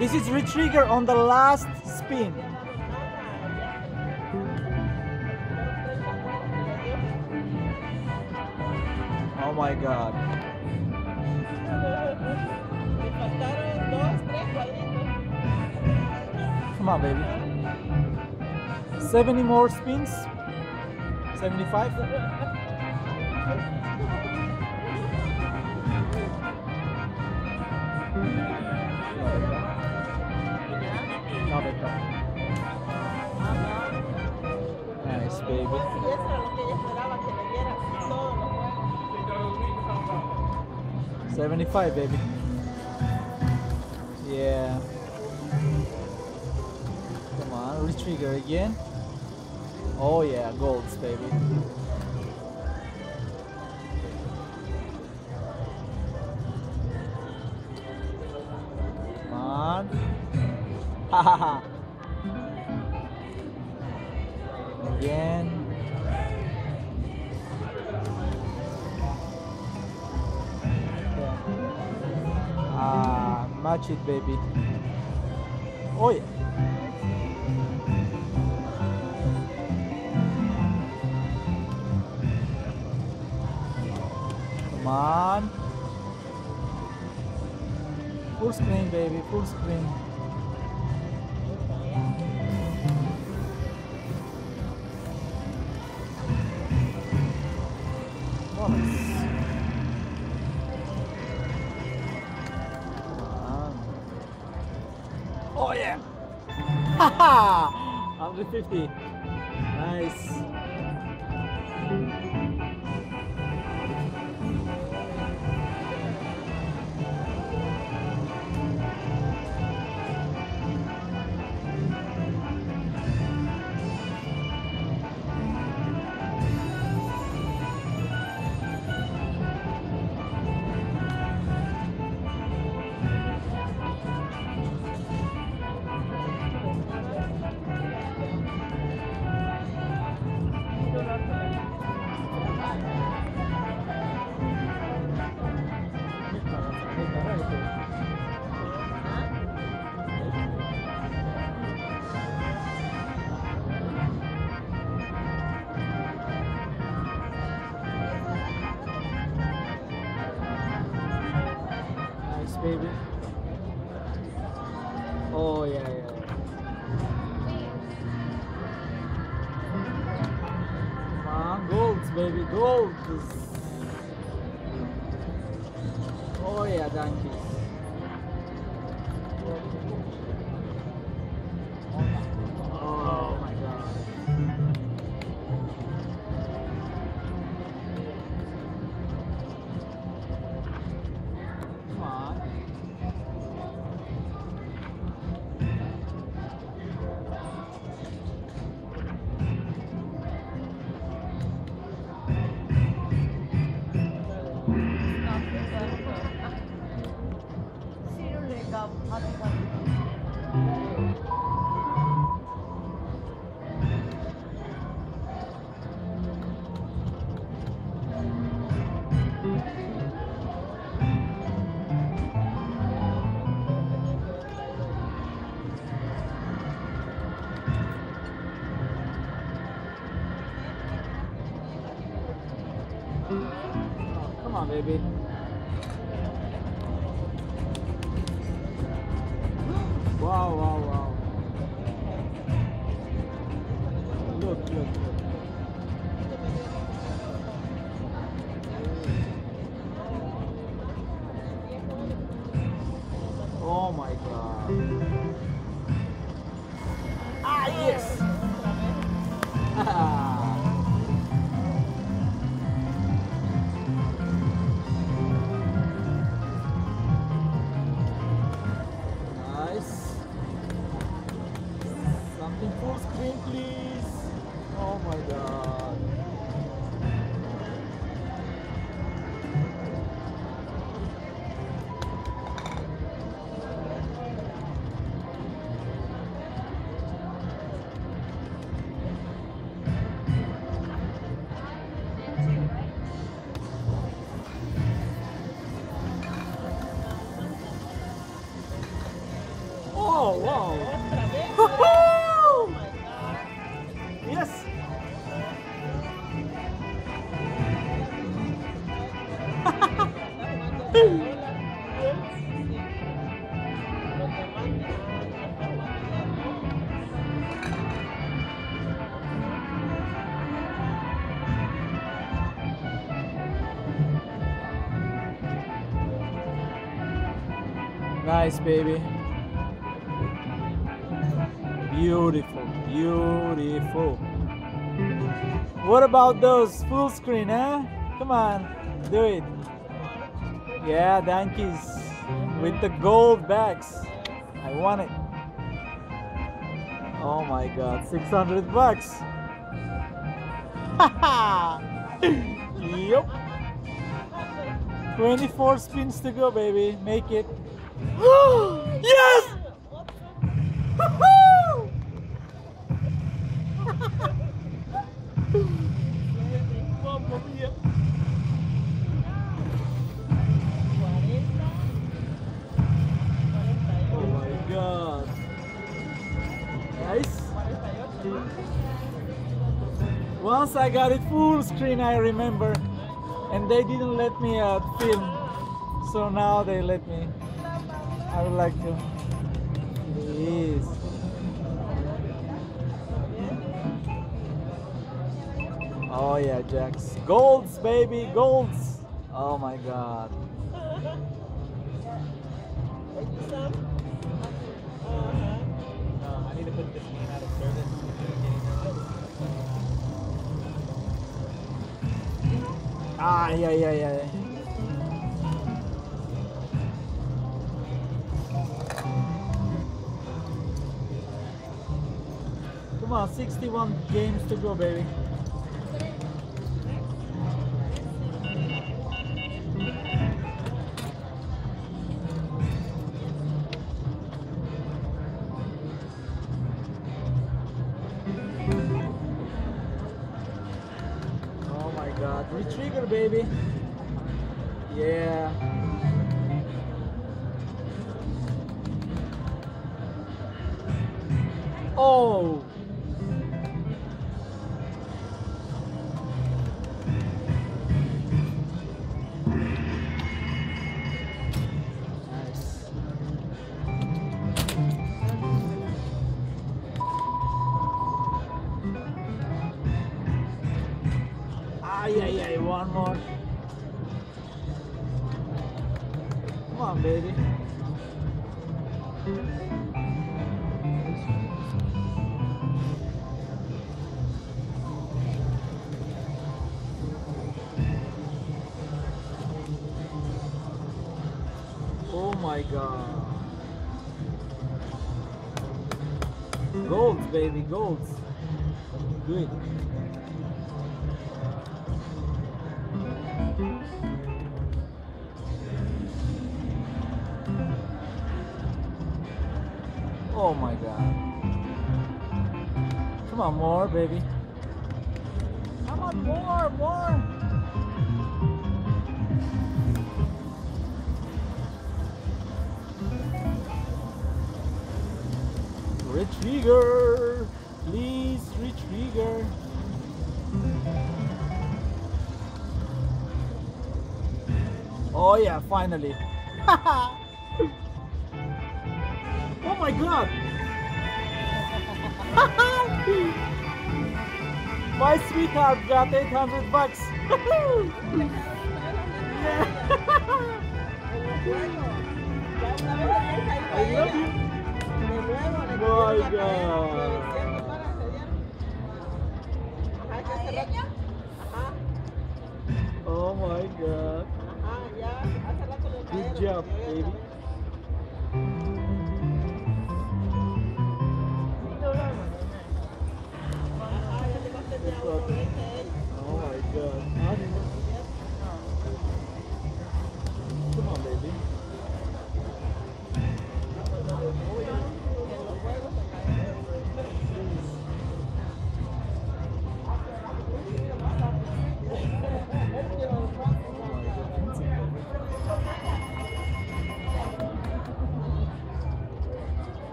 This is retrigger on the last spin. Oh my god. Come on, baby. 70 more spins. 75. Nice, baby. No. 75, baby. Yeah. Come on, retrigger again. Oh yeah, golds, baby. Come on. Ha ha ha. Again. Okay. Ah, match it, baby. Oh yeah. Come on. Full screen, baby. Full screen. Oh yeah! Haha! 150. Nice. Baby. Oh yeah, yeah. Come on, golds, baby, golds. Oh yeah, donkeys. Oh my god. Come on. Come on, baby. Wow, wow, wow. Look, look, look. Oh my god. Ah, yes! Haha. Full screen, please. Oh my god. Oh, wow. Oh my God. Yes. Nice, baby. Beautiful, beautiful. What about those full screen, huh? Come on, do it. Yeah, donkeys with the gold backs. I want it. Oh my God, 600 bucks. Yup. 24 spins to go, baby. Make it. Yes! Woohoo! Oh my God! Nice. Once I got it full screen, I remember, and they didn't let me film, so now they let me. I would like to. Please. Oh yeah, jacks. Golds, baby, golds. Oh my God. I need to put this man out of service. Ah, yeah. Come on, 61 games to go, baby. Oh my God, re-trigger, baby. Yeah. Oh. Yeah, one more. Come on, baby. Oh my God. Golds, baby, golds. Good. Oh my God. Come on, more, baby. Come on, more. Retrigger. Please, retrigger. Oh yeah, finally. Oh my God! My sweetheart got 800 bucks. I love you. My God. Oh my God. Good job, baby. Oh my God. Come on, baby.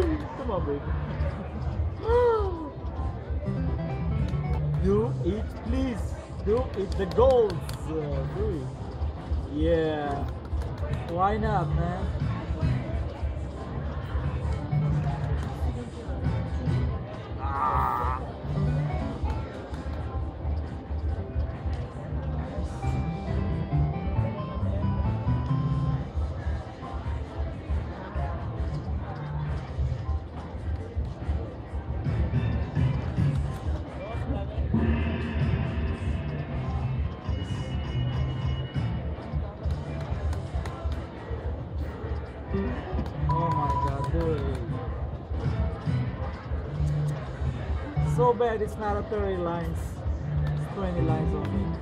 Come on, baby. Do it, please. Do it, the goals. Do it. Yeah. Why not, man? Ah. So bad it's not a 30 lines, it's 20 lines only.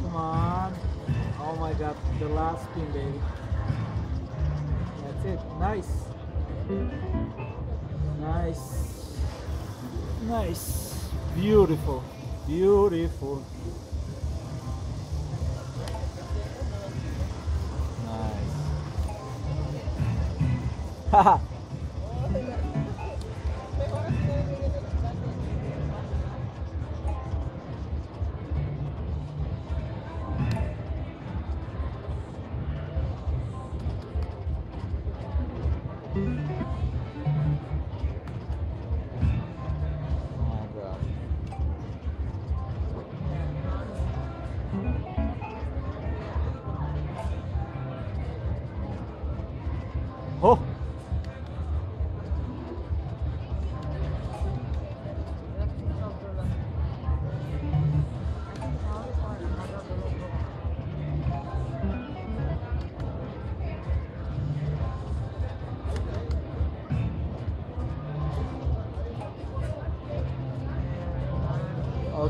Come on. Oh my god, the last spin, baby. That's it. Nice. Nice. Nice. Beautiful, beautiful. Nice. Haha. Oh!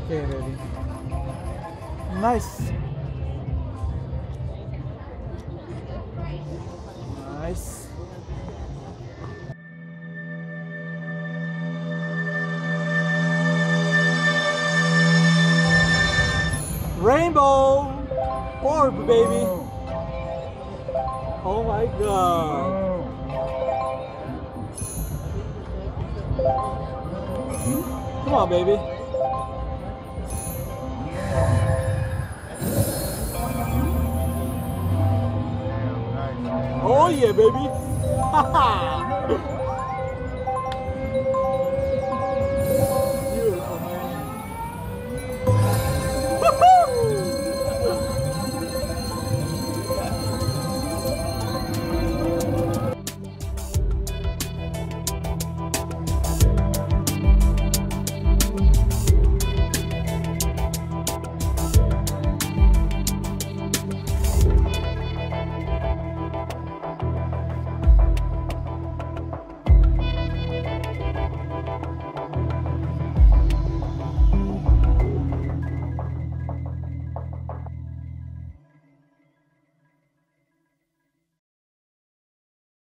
Okay, ready. Nice! Nice. Rainbow! Orb, baby! Oh my god! Come on, baby! Oh yeah, baby! Haha!